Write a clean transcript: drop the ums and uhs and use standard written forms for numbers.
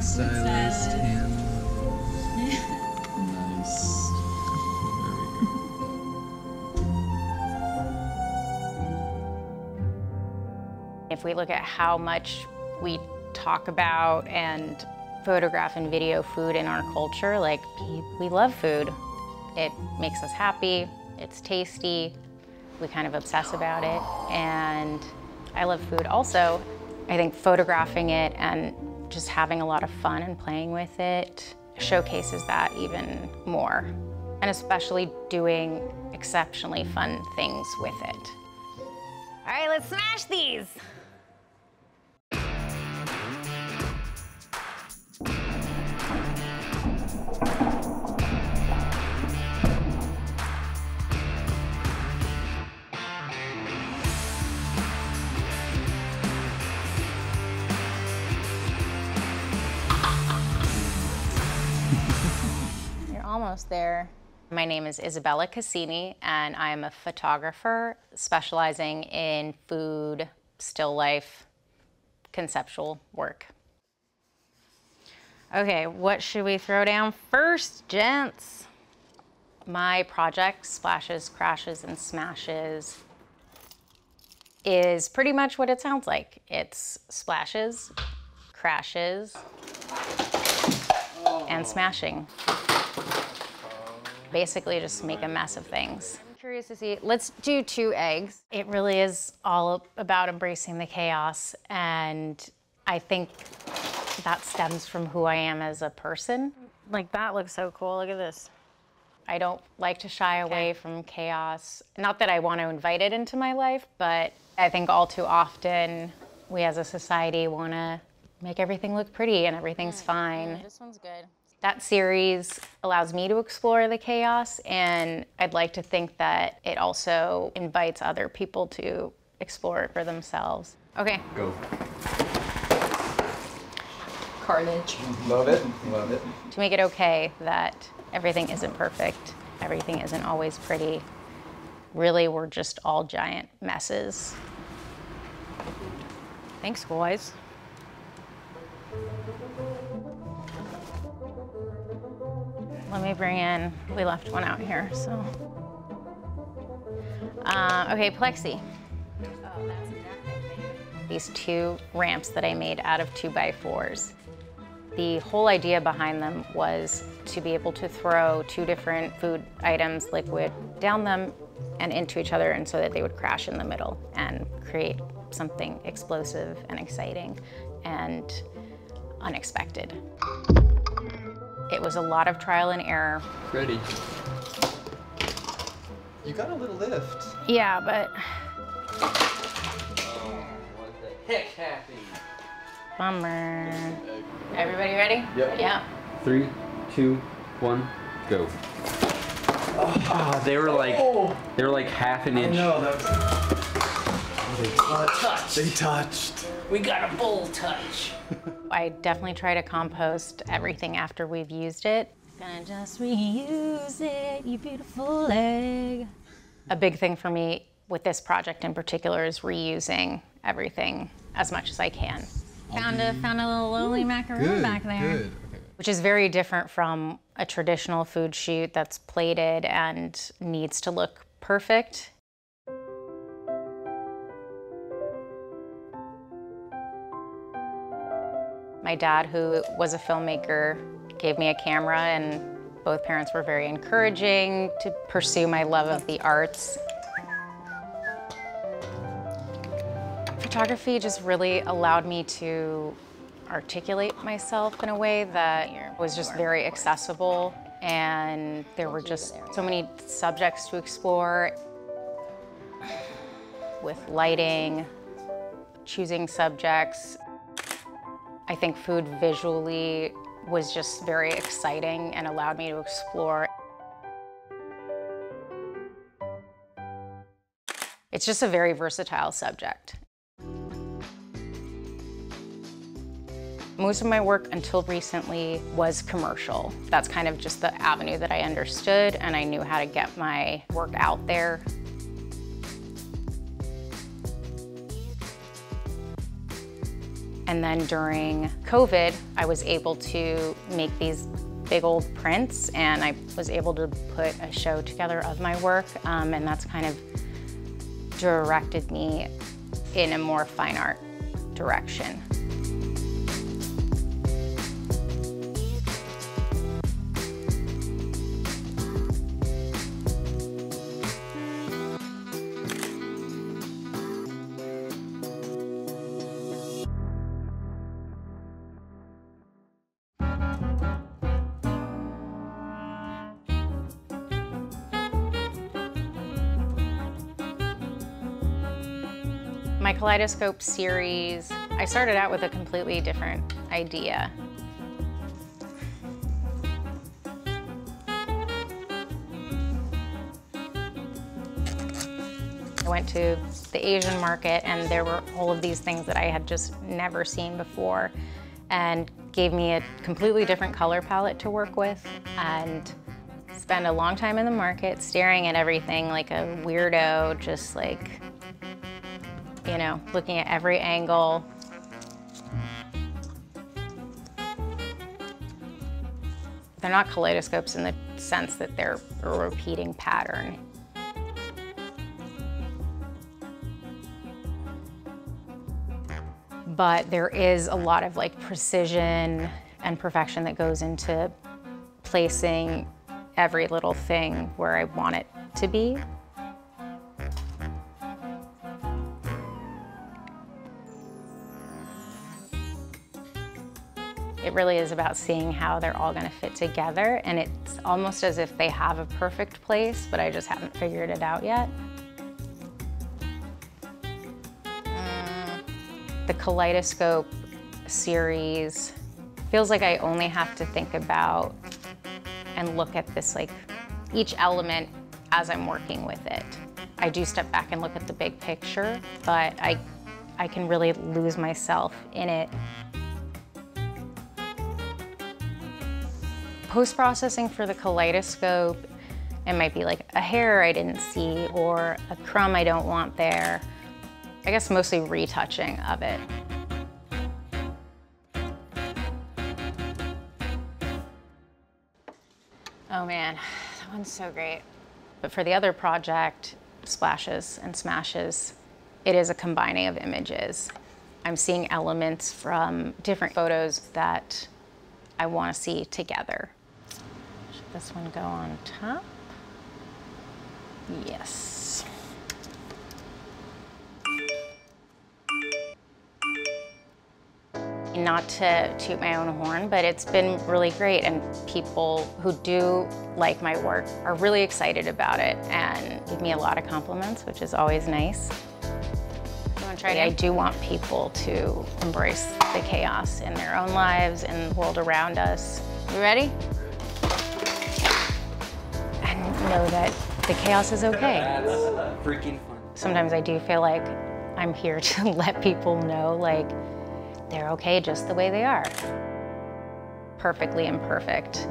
Silenced him. Nice. There we go. If we look at how much we talk about and photograph and video food in our culture, like, we love food. It makes us happy, it's tasty, we kind of obsess about it, and I love food also. I think photographing it and just having a lot of fun and playing with it showcases that even more, and especially doing exceptionally fun things with it. All right, let's smash these. Almost there. My name is Isabella Cassini, and I'm a photographer specializing in food, still life, conceptual work. Okay, what should we throw down first, gents? My project, Splashes, Crashes, and Smashes, is pretty much what it sounds like. It's splashes, crashes, and smashing. Basically just make a mess of things. I'm curious to see, let's do 2 eggs. It really is all about embracing the chaos, and I think that stems from who I am as a person. Like, that looks so cool, look at this. I don't like to shy away from chaos. Not that I want to invite it into my life, but I think all too often we as a society want to make everything look pretty and everything's fine. Yeah, this one's good. That series allows me to explore the chaos, and I'd like to think that it also invites other people to explore it for themselves. Okay. Go. Carnage. Love it, love it. To make it okay that everything isn't perfect, everything isn't always pretty. Really, we're just all giant messes. Thanks, guys. Let me bring in, we left one out here, so. Okay, plexi. Oh, that's exactly. These 2 ramps that I made out of 2x4s. The whole idea behind them was to be able to throw 2 different food items, liquid, down them and into each other, and so that they would crash in the middle and create something explosive and exciting and unexpected. It was a lot of trial and error. Ready. You got a little lift. Yeah, but. Oh, what the heck happened? Bummer. Everybody ready? Yep. Yeah. 3, 2, 1, go. Oh, they were like, half an inch. I know, that was... They touched. We got a bowl touch. I definitely try to compost everything after we've used it. Gonna just reuse it, you beautiful egg. A big thing for me with this project in particular is reusing everything as much as I can. Found a little lowly macaroon back there. Good. Okay. Which is very different from a traditional food shoot that's plated and needs to look perfect. My dad, who was a filmmaker, gave me a camera, and both parents were very encouraging to pursue my love of the arts. Photography just really allowed me to articulate myself in a way that was just very accessible, and there were just so many subjects to explore. With lighting, choosing subjects, I think food visually was just very exciting and allowed me to explore. It's just a very versatile subject. Most of my work until recently was commercial. That's kind of just the avenue that I understood, and I knew how to get my work out there. And then during COVID, I was able to make these big old prints, and I was able to put a show together of my work, and that's kind of directed me in a more fine art direction. My Kaleidoscope series, I started out with a completely different idea. I went to the Asian market, and there were all of these things that I had just never seen before, and gave me a completely different color palette to work with, and spent a long time in the market staring at everything like a weirdo, just like, you know, looking at every angle. They're not kaleidoscopes in the sense that they're a repeating pattern. But there is a lot of like precision and perfection that goes into placing every little thing where I want it to be. It really is about seeing how they're all going to fit together, and it's almost as if they have a perfect place, but I just haven't figured it out yet. The Kaleidoscope series feels like I only have to think about and look at this, like, each element as I'm working with it. I do step back and look at the big picture, but I can really lose myself in it. Post-processing for the Kaleidoscope, it might be like a hair I didn't see or a crumb I don't want there. I guess mostly retouching of it. Oh man, that one's so great. But for the other project, Splashes and Smashes, it is a combining of images. I'm seeing elements from different photos that I want to see together. Should this one go on top? Yes. Not to toot my own horn, but it's been really great, and people who do like my work are really excited about it and give me a lot of compliments, which is always nice. I do want people to embrace the chaos in their own lives and the world around us. You ready? And know that the chaos is okay. That's freaking fun. Sometimes I do feel like I'm here to let people know, like, they're okay just the way they are. Perfectly imperfect.